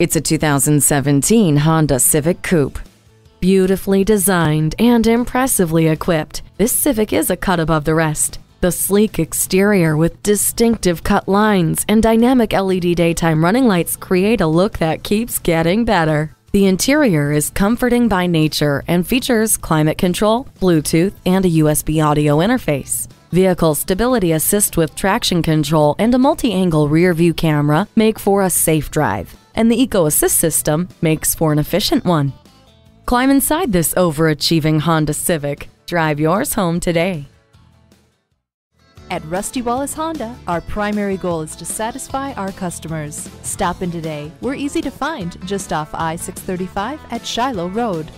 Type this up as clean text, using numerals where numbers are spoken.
It's a 2017 Honda Civic Coupe. Beautifully designed and impressively equipped, this Civic is a cut above the rest. The sleek exterior with distinctive cut lines and dynamic LED daytime running lights create a look that keeps getting better. The interior is comforting by nature and features climate control, Bluetooth, and a USB audio interface. Vehicle stability assist with traction control and a multi-angle rear view camera make for a safe drive, and the EcoAssist system makes for an efficient one. Climb inside this overachieving Honda Civic. Drive yours home today. At Rusty Wallace Honda, our primary goal is to satisfy our customers. Stop in today. We're easy to find just off I-635 at Shiloh Road.